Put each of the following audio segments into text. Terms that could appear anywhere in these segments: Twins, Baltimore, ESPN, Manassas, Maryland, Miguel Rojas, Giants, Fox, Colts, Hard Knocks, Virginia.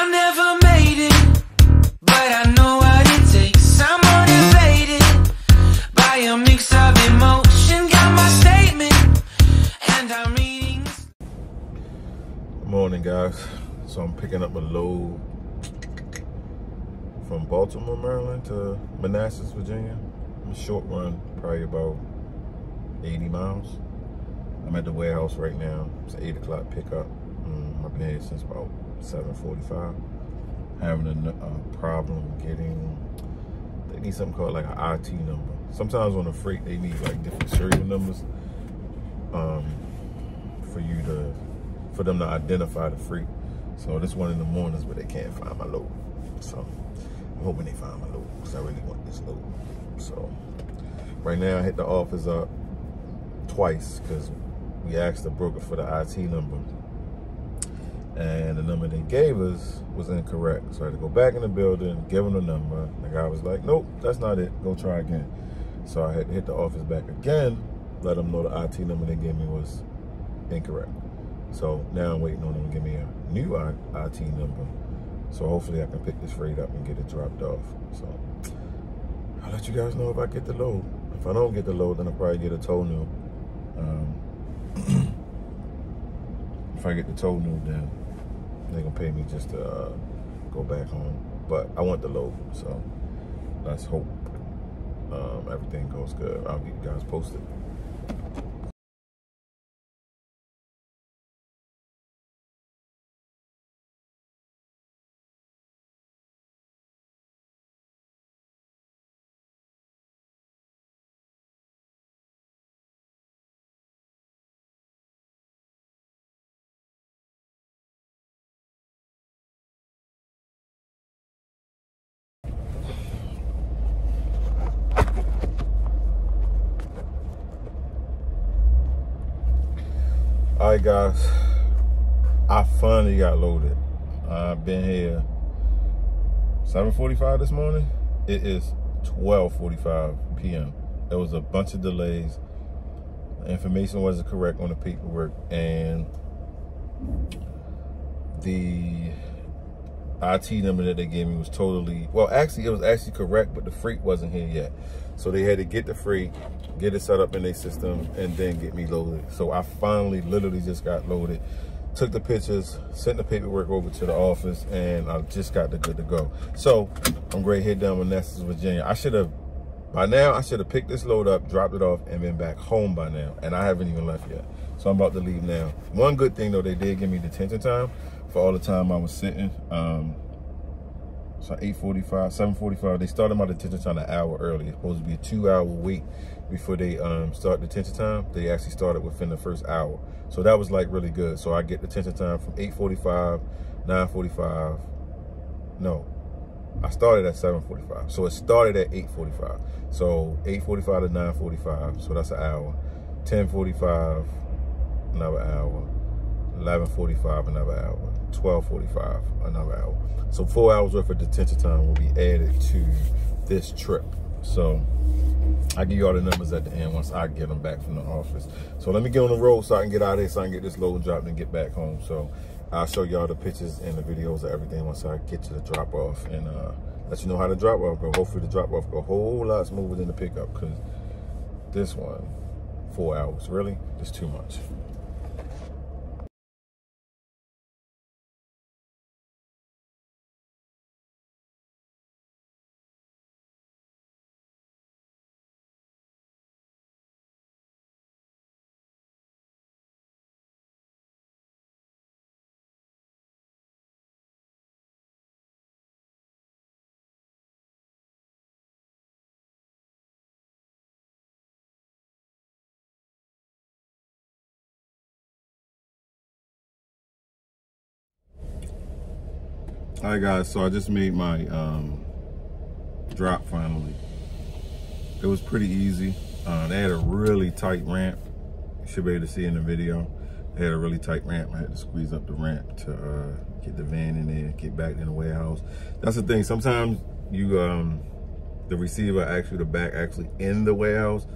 I never made it, but I know what it takes. I'm motivated by a mix of emotion. Got my statement, and I'm reading. Morning, guys. So I'm picking up a load from Baltimore, Maryland to Manassas, Virginia. A short run, probably about 80 miles. I'm at the warehouse right now. It's an 8 o'clock pickup. I've been here since about 7:45. Having a problem getting, they need something called like an IT number. Sometimes on the freight, they need like different serial numbers for them to identify the freight. So this one in the mornings, but they can't find my load. So I'm hoping they find my load because I really want this load. So right now I hit the office up twice because we asked the broker for the IT number. And the number they gave us was incorrect. So I had to go back in the building, give them the number. The guy was like, nope, that's not it. Go try again. So I had to hit the office back again, let them know the IT number they gave me was incorrect. So now I'm waiting on them to give me a new IT number. So hopefully I can pick this freight up and get it dropped off. So I'll let you guys know if I get the load. If I don't get the load, then I'll probably get a tow new. If I get the tow new, then they're gonna pay me just to go back home. But I want the load, so let's hope everything goes good. I'll get you guys posted. All right, guys, I finally got loaded. I've been here 7:45 this morning. It is 12:45 p.m. There was a bunch of delays. The information wasn't correct on the paperwork, and the IT number that they gave me was totally, well, actually, it was actually correct, but the freight wasn't here yet. So they had to get the freight, get it set up in their system, and then get me loaded. So I finally literally just got loaded, took the pictures, sent the paperwork over to the office, and I just got the good to go. So I'm right here down in Manassas, Virginia. I should have, by now, I should have picked this load up, dropped it off, and been back home by now. And I haven't even left yet. So I'm about to leave now. One good thing, though, they did give me detention time for all the time I was sitting. So 8:45, 7:45, they started my detention time an hour early. It's supposed to be a 2-hour wait before they start detention time. They actually started within the first hour. So that was like really good. So I get detention time from 8:45, 9:45. No, I started at 7:45. So it started at 8:45. So 8:45 to 9:45, so that's an hour. 10:45, another hour. 11:45, another hour. 12:45, another hour. So 4 hours worth of detention time will be added to this trip. So I give you all the numbers at the end once I get them back from the office. So let me get on the road so I can get out of here, so I can get this load dropped and get back home. So I'll show y'all the pictures and the videos of everything once I get to the drop off, and let you know how the drop off go. Hopefully the drop off go a whole lot smoother than the pickup, because this one, 4 hours, really, it's too much. All right, guys, so I just made my drop finally. It was pretty easy. They had a really tight ramp. You should be able to see in the video. They had a really tight ramp. I had to squeeze up the ramp to get the van in there, get back in the warehouse. That's the thing. Sometimes you, the receiver actually, the back actually in the warehouse.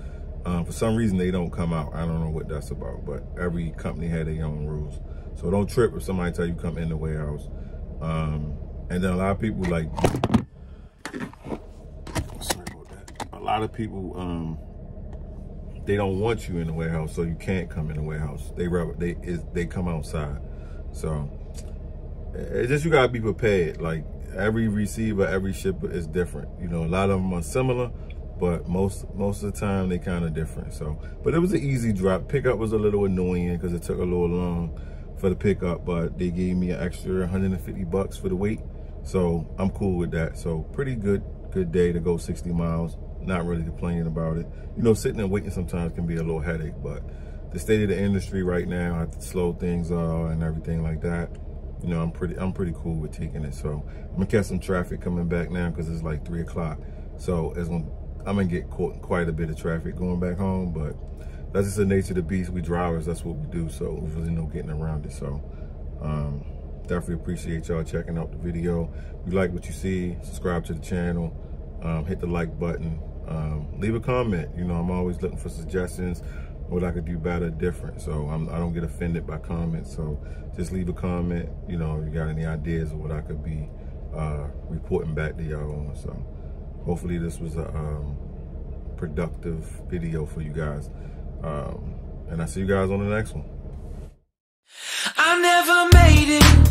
For some reason, they don't come out. I don't know what that's about, but every company had their own rules. So don't trip if somebody tell you come in the warehouse. And then a lot of people like, sorry about that. A lot of people, they don't want you in the warehouse, so you can't come in the warehouse. They come outside. So it's just, you gotta be prepared. Like every receiver, every shipper is different. You know, a lot of them are similar, but most of the time they kind of different. So, but it was an easy drop. Pickup was a little annoying because it took a little long for the pickup, but they gave me an extra 150 bucks for the weight. So I'm cool with that. So pretty good day to go 60 miles. Not really complaining about it. You know, sitting and waiting sometimes can be a little headache, but the state of the industry right now, I have to slow things up and everything like that. You know, I'm pretty cool with taking it. So I'm gonna catch some traffic coming back now because it's like 3 o'clock. So I'm gonna get caught in quite a bit of traffic going back home, but that's just the nature of the beast. We drivers, that's what we do. So there's really no getting around it. So definitely appreciate y'all checking out the video. If you like what you see, subscribe to the channel, hit the like button, leave a comment. You know, I'm always looking for suggestions, what I could do better, different. So I don't get offended by comments. So just leave a comment. You know, if you got any ideas of what I could be reporting back to y'all on. So hopefully this was a productive video for you guys. And I'll see you guys on the next one. I never made it.